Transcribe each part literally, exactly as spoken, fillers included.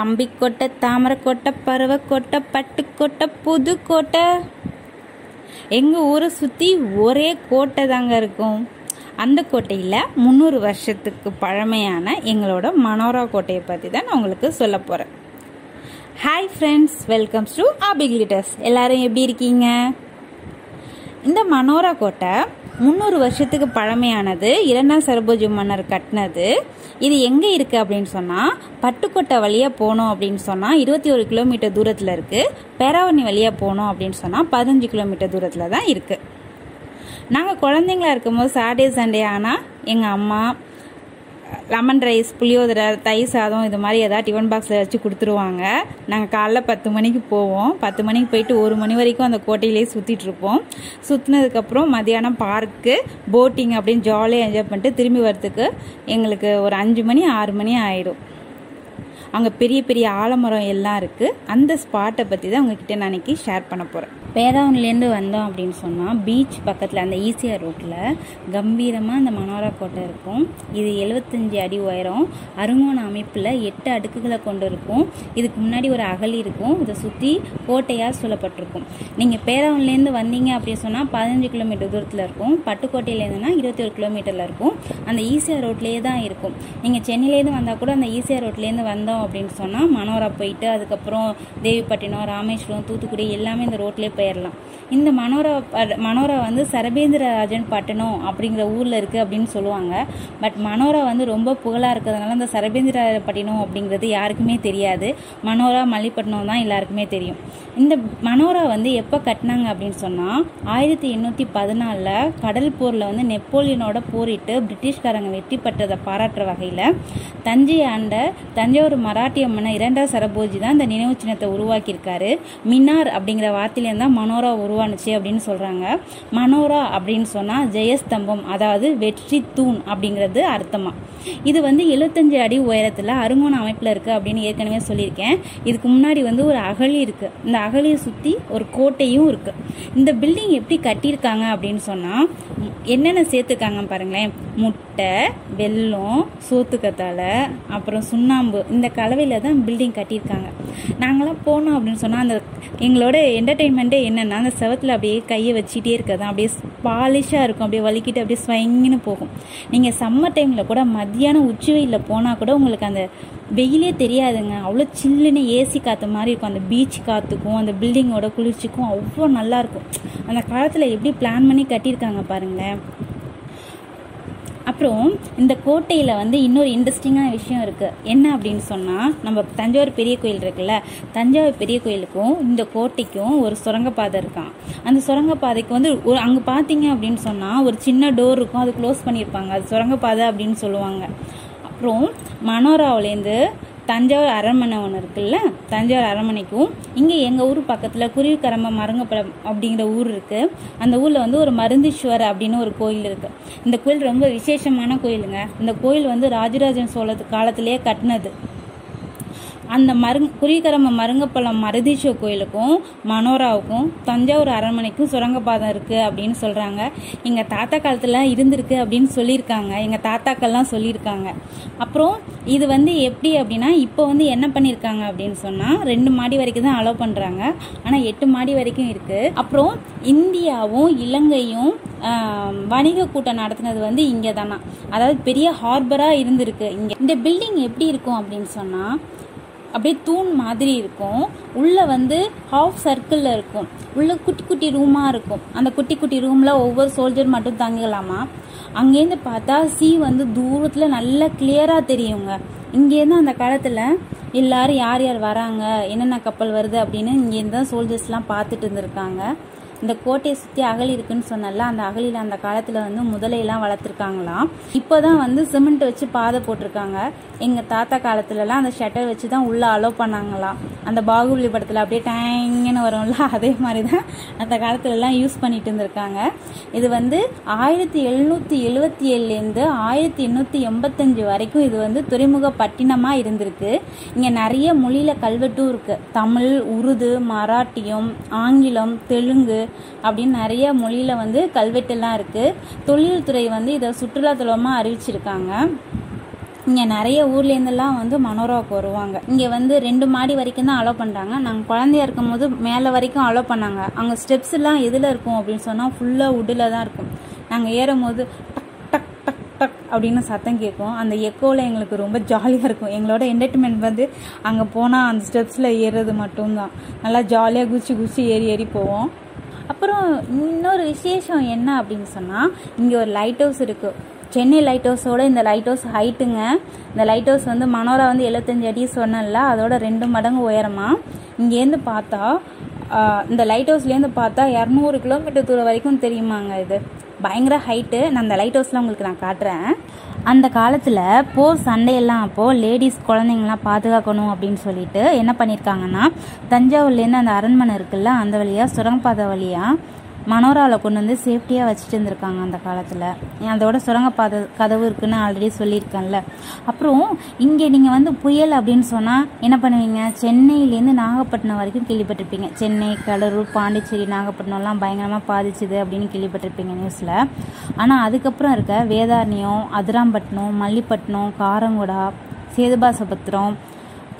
கம்பிக்கோட்டை, தாமரைக்கோட்டை, பறவைக்கோட்டை, பட்டுக்கோட்டை, புதுக்கோட்டை. எங்கள் ஊரை சுற்றி ஒரே கோட்டை தாங்க இருக்கும். அந்த கோட்டையில் முந்நூறு வருஷத்துக்கு பழமையான எங்களோட மனோரா கோட்டையை பற்றி தான் நான் உங்களுக்கு சொல்ல போகிறேன். Hi friends, welcomes to AbhiGlitters. எல்லோரும் எப்படி இருக்கீங்க? இந்த மனோரா கோட்டை முந்நூறு வருஷத்துக்கு பழமையானது. இரண்டாம் சரபோஜி மன்னர் கட்டினது. இது எங்கே இருக்குது அப்படின்னு சொன்னால், பட்டுக்கோட்டை வழியாக போகணும் அப்படின்னு சொன்னால் இருபத்தி ஒரு கிலோமீட்டர் தூரத்தில் இருக்குது. பேராவணி வழியாக போகணும் அப்படின்னு சொன்னால் பதினஞ்சு கிலோமீட்டர் தூரத்தில் தான் இருக்குது. நாங்கள் குழந்தைங்களா இருக்கும்போது சாட்டர்டே சண்டே ஆனால் எங்கள் அம்மா லெமன் ரைஸ், புளியோதரை, தயிர் சாதம் இது மாதிரி எதாவது டிஃபன் பாக்ஸில் வச்சு கொடுத்துருவாங்க. நாங்கள் காலைல பத்து மணிக்கு போவோம். பத்து மணிக்கு போயிட்டு ஒரு மணி வரைக்கும் அந்த கோட்டையிலே சுற்றிட்டுருப்போம். சுற்றினதுக்கப்புறம் மதியானம் பார்க்கு, போட்டிங் அப்படின்னு ஜாலியாக என்ஜாய் பண்ணிட்டு திரும்பி வரத்துக்கு எங்களுக்கு ஒரு அஞ்சு மணி ஆறு மணி ஆகிடும். அங்கே பெரிய பெரிய ஆலமரம் எல்லாம் இருக்குது. அந்த ஸ்பாட்டை பற்றி தான் உங்ககிட்ட நான் இன்றைக்கி ஷேர் பண்ண போகிறேன். பேராவூன்லேருந்து வந்தோம் அப்படின்னு சொன்னால் பீச் பக்கத்தில் அந்த ஈசிஆர் ரோட்டில் கம்பீரமாக அந்த மனோரா கோட்டை இருக்கும். இது எழுபத்தஞ்சி அடி உயரம், அருங்கோண அமைப்பில் எட்டு அடுக்குகளை கொண்டு இருக்கும். இதுக்கு முன்னாடி ஒரு அகலி இருக்கும். இதை சுற்றி கோட்டையாக சூழப்பட்டிருக்கும். நீங்கள் பேராவூன்லேருந்து வந்தீங்க அப்படின்னு சொன்னால் பதினஞ்சு கிலோமீட்டர் தூரத்தில் இருக்கும். பட்டுக்கோட்டையிலேருந்துன்னா இருபத்தி ஒரு கிலோமீட்டரில் இருக்கும். அந்த ஈசிஆர் ரோட்லேயே தான் இருக்கும். நீங்கள் சென்னையிலேருந்து வந்தால் கூட அந்த ஈசிஆர் ரோட்லேருந்து வந்தோம் அப்படின்னு சொன்னால் மனோரா போயிட்டு அதுக்கப்புறம் தேவிப்பட்டினம், ராமேஸ்வரம், தூத்துக்குடி எல்லாமே இந்த ரோட்லேயே போயிடலாம். இந்த மனோரா மனோரா வந்து சரபேந்திரராஜன் பட்டணம் அப்படிங்கிற ஊரில் இருக்குது அப்படின்னு சொல்லுவாங்க. பட் மனோரா வந்து ரொம்ப புகழாக இருக்கிறதுனால அந்த சரபேந்திரராஜ பட்டினம் அப்படிங்கிறது யாருக்குமே தெரியாது. மனோரா மல்லிப்பட்டினம் தான் எல்லாருக்குமே தெரியும். இந்த மனோரா வந்து எப்போ கட்டினாங்க அப்படின்னு சொன்னால் ஆயிரத்தி எண்ணூற்றி பதினாலில் கடல் போரில் வந்து நெப்போலியனோட போரிட்டு பிரிட்டிஷ்காரங்க வெற்றி பெற்றதை பாராட்டுற வகையில் தஞ்சை ஆண்ட தஞ்சாவூர் மராட்டிய மன்னர் இரண்டாம் சரபோஜி தான் இந்த நினைவு சின்னத்தை உருவாக்கியிருக்காரு. மினார் அப்படிங்கிற வார்த்தையிலேருந்து தான் மனோரா உருவானுச்சு அப்படின்னு சொல்கிறாங்க. மனோரா அப்படின்னு சொன்னால் ஜெயஸ்தம்பம், அதாவது வெற்றி தூண் அப்படிங்கிறது அர்த்தமாக. இது வந்து எழுபத்தஞ்சு அடி உயரத்தில் அருங்கோண அமைப்பில் இருக்குது அப்படின்னு ஏற்கனவே சொல்லியிருக்கேன். இதுக்கு முன்னாடி வந்து ஒரு அகழி இருக்குது. இந்த அகழியை சுற்றி ஒரு கோட்டையும் இருக்குது. இந்த பில்டிங் எப்படி கட்டியிருக்காங்க அப்படின்னு சொன்னால் என்னென்ன சேர்த்துருக்காங்க பாருங்களேன். முட்டை, வெல்லம், சோத்துக்கத்தாழை, அப்புறம் சுண்ணாம்பு, இந்த கலவையில் தான் பில்டிங் கட்டியிருக்காங்க. நாங்களாம் போனோம் அப்படின்னு சொன்னால் அந்த எங்களோட என்டர்டெயின்மெண்ட்டே என்னென்னா அந்த செவத்தில் அப்படியே கையை வச்சுட்டே இருக்கதான் அப்படியே பாலிஷாக இருக்கும். அப்படியே வலிக்கிட்டு அப்படியே ஸ்வைங்குன்னு போகும். நீங்கள் சம்மர் டைமில் கூட மத்தியானம் உச்சி வெயிலில் போனால் கூட உங்களுக்கு அந்த வெயிலே தெரியாதுங்க. அவ்வளோ சில்லுன்னு ஏசி காற்று மாதிரி இருக்கும். அந்த பீச் காற்றுக்கும் அந்த பில்டிங்கோட குளிர்ச்சிக்கும் அவ்வளோ நல்லாயிருக்கும். அந்த காலத்தில் எப்படி பிளான் பண்ணி கட்டியிருக்காங்க பாருங்களேன். அப்புறம் இந்த கோட்டையில் வந்து இன்னொரு இன்ட்ரெஸ்டிங்கான விஷயம் இருக்குது. என்ன அப்படின்னு சொன்னால் நம்ம தஞ்சாவூர் பெரிய கோயில் இருக்குல்ல, தஞ்சாவூர் பெரிய கோயிலுக்கும் இந்த கோட்டைக்கும் ஒரு சுரங்கப்பாதை இருக்கான். அந்த சுரங்கப்பாதைக்கு வந்து ஒரு அங்கே பார்த்தீங்க அப்படின்னு சொன்னால் ஒரு சின்ன டோர் இருக்கும். அது க்ளோஸ் பண்ணியிருப்பாங்க. அது சுரங்கப்பாதை அப்படின்னு சொல்லுவாங்க. அப்புறம் மனோராவிலேருந்து தஞ்சாவூர் அரண்மனை ஒன்று இருக்குல்ல, தஞ்சாவூர் அரண்மனைக்கும் இங்கே எங்கள் ஊர் பக்கத்தில் குருவிக்கரம்ப மருங்கப்படம் அப்படிங்கிற ஊர் இருக்குது. அந்த ஊரில் வந்து ஒரு மருந்தீஸ்வர் அப்படின்னு ஒரு கோயில் இருக்குது. இந்த கோயில் ரொம்ப விசேஷமான கோயிலுங்க. இந்த கோயில் வந்து ராஜராஜன் சோழ காலத்திலேயே கட்டினது. அந்த மருங் குருவிக்கரம்ப மருங்கப்பழம் மருதீஸ்வர் கோயிலுக்கும் மனோராவுக்கும் தஞ்சாவூர் அரண்மனைக்கும் சுரங்கப்பாதம் இருக்குது அப்படின்னு சொல்கிறாங்க. எங்கள் தாத்தா காலத்தில் இருந்திருக்கு அப்படின்னு சொல்லியிருக்காங்க. எங்கள் தாத்தாக்கள்லாம் சொல்லியிருக்காங்க. அப்புறம் இது வந்து எப்படி அப்படின்னா இப்போ வந்து என்ன பண்ணியிருக்காங்க அப்படின்னு சொன்னால் ரெண்டு மாடி வரைக்கும் தான் அலோவ் பண்ணுறாங்க. ஆனால் எட்டு மாடி வரைக்கும் இருக்குது. அப்புறம் இந்தியாவும் இலங்கையும் வணிக கூட்டம் நடத்தினது வந்து இங்கே தானா, அதாவது பெரிய ஹார்பராக இருந்திருக்கு இங்கே. இந்த பில்டிங் எப்படி இருக்கும் அப்படின்னு சொன்னால் அப்படியே தூண் மாதிரி இருக்கும். உள்ளே வந்து ஹாஃப் சர்க்கிளில் இருக்கும். உள்ளே குட்டி குட்டி ரூமாக இருக்கும். அந்த குட்டி குட்டி ரூமில் ஒவ்வொரு சோல்ஜர் மட்டும் தங்கிக்கலாமா. அங்கேருந்து பார்த்தா சீ வந்து தூரத்தில் நல்லா கிளியராக தெரியுங்க. இங்கேருந்து அந்த காலத்தில் எல்லோரும் யார் யார் வராங்க, என்னென்ன கப்பல் வருது அப்படின்னு இங்கேருந்து தான் சோல்ஜர்ஸ்லாம் பார்த்துட்டு இருந்திருக்காங்க. இந்த கோட்டையை சுற்றி அகழி இருக்குன்னு சொன்னால அந்த அகழியில் அந்த காலத்தில் வந்து முதலையெல்லாம் வளர்த்துருக்காங்களாம். இப்போ தான் வந்து சிமெண்ட் வச்சு பாதை போட்டிருக்காங்க. எங்கள் தாத்தா காலத்துலலாம் அந்த ஷட்டர் வச்சு தான் உள்ளே அலோவ் பண்ணாங்களாம். அந்த பாகுபலி படத்தில் அப்படியே டேங்குன்னு வரும்ல, அதே மாதிரி தான் அந்த காலத்துலலாம் யூஸ் பண்ணிட்டு இருந்திருக்காங்க. இது வந்து ஆயிரத்தி எழுநூற்றி எழுபத்தி ஏழுலேருந்து ஆயிரத்தி எண்ணூற்றி எண்பத்தஞ்சு வரைக்கும் இது வந்து துறைமுக பட்டினமாக இருந்திருக்கு. இங்கே நிறைய மொழியில் கல்வெட்டும் இருக்குது. தமிழ், உருது, மராட்டியம், ஆங்கிலம், தெலுங்கு அப்படின்னு நிறைய மொழியில வந்து கல்வெட்டெல்லாம் இருக்கு. தொழில்துறை வந்து இதை சுற்றுலாத்தலமா அறிவிச்சிருக்காங்க. இங்க நிறைய ஊர்ல இருந்தெல்லாம் வந்து மனோராவுக்கு வருவாங்க. இங்க வந்து ரெண்டு மாடி வரைக்கும் தான் அலோ பண்றாங்க. நாங்க குழந்தையா இருக்கும் போது மேல வரைக்கும் அலோ பண்ணாங்க. அங்க ஸ்டெப்ஸ் எல்லாம் எதுல இருக்கும் அப்படின்னு சொன்னா ஃபுல்லா உட்ல தான் இருக்கும். நாங்க ஏறும் போது அப்படின்னு சத்தம் கேட்கும். அந்த எக்கோவில் எங்களுக்கு ரொம்ப ஜாலியாக இருக்கும். எங்களோட என்டர்டெயின்மெண்ட் வந்து அங்கே போனால் அந்த ஸ்டெப்ஸில் ஏறுறது மட்டும்தான். நல்லா ஜாலியாக குச்சி குச்சி ஏறி ஏறி போவோம். அப்புறம் இன்னொரு விசேஷம் என்ன அப்படின்னு சொன்னால், இங்கே ஒரு லைட் ஹவுஸ் இருக்குது. சென்னை லைட் ஹவுஸோட இந்த லைட் ஹவுஸ் ஹைட்டுங்க. இந்த லைட் ஹவுஸ் வந்து மனோரா வந்து எழுபத்தஞ்சு அடி சொன்னல, அதோட ரெண்டு மடங்கு உயரமா. இங்கேருந்து பார்த்தா, இந்த லைட் ஹவுஸ்லேருந்து பார்த்தா இரநூறு கிலோமீட்டர் தூரம் வரைக்கும் தெரியுமாங்க. இது பயங்கர ஹைட்டு. நான் அந்த லைட் ஹவுஸ்லாம் உங்களுக்கு நான் காட்டுறேன். அந்த காலத்தில் போர் சண்டையெல்லாம் அப்போது லேடிஸ் குழந்தைங்களாம் பாதுகாக்கணும் அப்படின்னு சொல்லிட்டு என்ன பண்ணியிருக்காங்கன்னா, தஞ்சாவூர்லேருந்து அந்த அரண்மனை இருக்குல்ல, அந்த வழியாக சுரங்கப்பாதை வழியாக மனோராவில் கொண்டு வந்து சேஃப்டியாக வச்சுட்டு இருந்திருக்காங்க அந்த காலத்தில். அதோட சுரங்கப்பாதை கதவு இருக்குன்னு ஆல்ரெடி சொல்லியிருக்கேன்ல. அப்புறம் இங்கே நீங்கள் வந்து புயல் அப்படின்னு சொன்னால் என்ன பண்ணுவீங்க, சென்னையிலேருந்து நாகப்பட்டினம் வரைக்கும் கேள்விப்பட்டிருப்பீங்க. சென்னை, கடலூர், பாண்டிச்சேரி, நாகப்பட்டினம்லாம் பயங்கரமாக பாதிச்சுது அப்படின்னு கேள்விப்பட்டிருப்பீங்க நியூஸில். ஆனால் அதுக்கப்புறம் இருக்க வேதாரண்யம், அதிராம்பட்டினம், மல்லிப்பட்டினம், காரங்குடா, சேதுபாசபத்திரம்,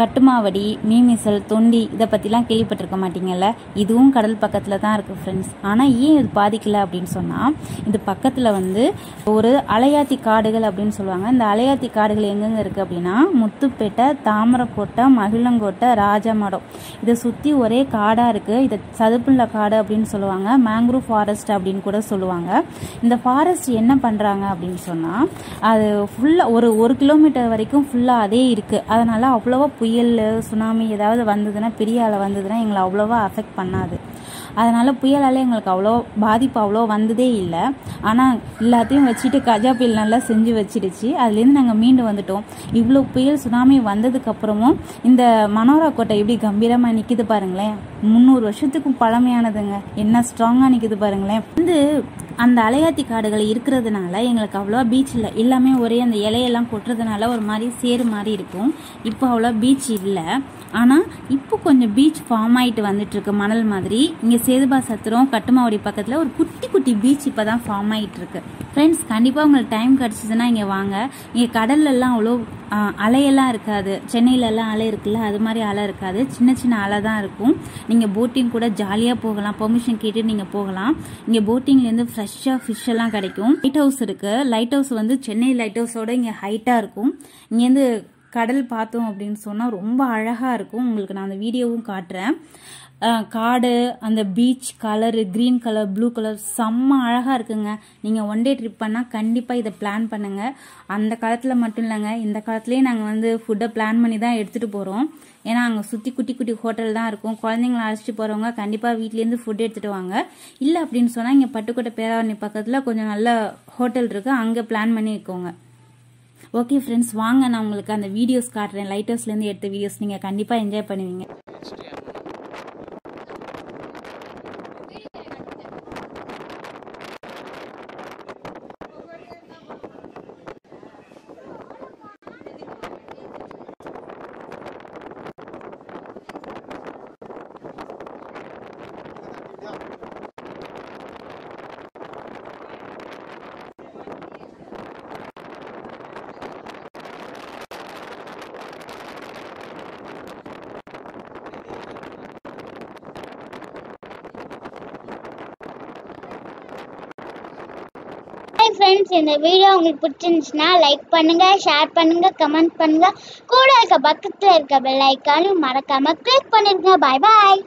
கட்டுமாவடி, மீமிசல், தொண்டி இதை பற்றிலாம் கேள்விப்பட்டிருக்க மாட்டீங்கல்ல. இதுவும் கடல் பக்கத்தில் தான் இருக்குது ஃப்ரெண்ட்ஸ். ஆனால் ஏன் இது பாதிக்கலை அப்படின்னு சொன்னால், இது பக்கத்தில் வந்து ஒரு அலையாத்தி காடுகள் அப்படின்னு சொல்லுவாங்க. இந்த அலையாத்தி காடுகள் எங்கெங்கே இருக்குது அப்படின்னா, முத்துப்பேட்டை, தாமரைக்கோட்டை, மகிழங்கோட்டை, ராஜமடம் இதை சுற்றி ஒரே காடாக இருக்குது. இதை சதுப்புள்ள காடு அப்படின்னு சொல்லுவாங்க. மேங்க்ரூவ் ஃபாரஸ்ட் அப்படின்னு கூட சொல்லுவாங்க. இந்த ஃபாரஸ்ட் என்ன பண்ணுறாங்க அப்படின்னு சொன்னால், அது ஃபுல்லாக ஒரு ஒரு கிலோமீட்டர் வரைக்கும் ஃபுல்லாக அதே இருக்குது. அதனால் அவ்வளோவா புயல், சுனாமி ஏதாவது வந்ததுன்னா, பெரிய அலை வந்ததுன்னா எங்களை அவ்வளோவா அஃபெக்ட் பண்ணாது. அதனால் புயலால் எங்களுக்கு அவ்வளோ பாதிப்பு அவ்வளோ வந்ததே இல்லை. ஆனால் எல்லாத்தையும் வச்சுட்டு கஜா புயல் நல்லா செஞ்சு வச்சிடுச்சு. அதுலேருந்து நாங்கள் மீண்டு வந்துட்டோம். இவ்வளோ புயல் சுனாமி வந்ததுக்கப்புறமும் இந்த மனோரா கோட்டை எப்படி கம்பீரமாக நிற்கிது பாருங்களேன். முந்நூறு வருஷத்துக்கும் பழமையானதுங்க. என்ன ஸ்ட்ராங்காக நிற்கிது பாருங்களேன். வந்து அந்த அலையாத்தி காடுகள் இருக்கிறதுனால எங்களுக்கு அவ்வளோவா பீச் இல்லை. எல்லாமே ஒரே அந்த இலையெல்லாம் கொட்டுறதுனால ஒரு மாதிரி சேறு மாதிரி இருக்கும். இப்போ அவ்வளோ பீச் இல்லை. ஆனால் இப்போ கொஞ்சம் பீச் ஃபார்ம் ஆகிட்டு வந்துட்டுருக்கு மணல் மாதிரி. இங்கே சேதுபாசத்திரம், கட்டுமாவடி பக்கத்தில் ஒரு குட்டி குட்டி பீச் இப்போ தான் ஃபார்ம் ஆகிட்டுருக்கு. ஃப்ரெண்ட்ஸ், கண்டிப்பாக உங்களுக்கு டைம் கிடச்சிதுன்னா இங்கே வாங்க. இங்கே கடல்லலாம் அவ்வளோ அலையெல்லாம் இருக்காது. சென்னையிலலாம் அலை இருக்குல்ல, அது மாதிரி அலை இருக்காது. சின்ன சின்ன அலை தான் இருக்கும். நீங்கள் போட்டிங் கூட ஜாலியாக போகலாம். பெர்மிஷன் கேட்டு நீங்கள் போகலாம். இங்கே போட்டிங்லேருந்து ஃப்ரெஷ்ஷாக ஃபிஷ்ஷெல்லாம் கிடைக்கும். லைட் ஹவுஸ் இருக்குது. லைட் ஹவுஸ் வந்து சென்னை லைட் ஹவுஸோட இங்கே ஹைட்டாக இருக்கும். இங்கேருந்து கடல் பார்த்தோம் அப்படின்னு சொன்னால் ரொம்ப அழகாக இருக்கும். உங்களுக்கு நான் அந்த வீடியோவும் காட்டுறேன். காடு, அந்த beach colour, green colour, blue colour செம்ம அழகாக இருக்குங்க. நீங்கள் ஒன் டே ட்ரிப் பண்ணால் கண்டிப்பாக இதை பிளான் பண்ணுங்கள். அந்த காலத்தில் மட்டும் இல்லைங்க, இந்த காலத்துலேயே நாங்கள் வந்து ஃபுட்டை பிளான் பண்ணி தான் எடுத்துகிட்டு போகிறோம். ஏன்னா அங்கே சுற்றி குட்டி குட்டி ஹோட்டல் தான் இருக்கும். குழந்தைங்களை அழைச்சிட்டு போகிறவங்க கண்டிப்பாக வீட்லேருந்து ஃபுட் எடுத்துகிட்டு வாங்க. இல்லை அப்படின்னு சொன்னால் இங்கே பட்டுக்கோட்டை பேராவணி பக்கத்தில் கொஞ்சம் நல்ல ஹோட்டல் இருக்குது, அங்கே பிளான் பண்ணி இருக்கோங்க. ஓகே ஃப்ரெண்ட்ஸ், வாங்க நான் உங்களுக்கு அந்த வீடியோஸ் காட்டுறேன். லைட் ஹவுஸ்லேருந்து எடுத்த வீடியோஸ் நீங்கள் கண்டிப்பாக என்ஜாய் பண்ணுவீங்க. ஃப்ரெண்ட்ஸ், இந்த வீடியோ உங்களுக்கு பிடிச்சிருந்துச்சுன்னா லைக் பண்ணுங்க, ஷேர் பண்ணுங்க, கமெண்ட் பண்ணுங்க. கூட இருக்க பக்கத்தில் இருக்க பெல் ஐக்கானும் மறக்காம கிளிக் பண்ணிருங்க. பாய் பாய்.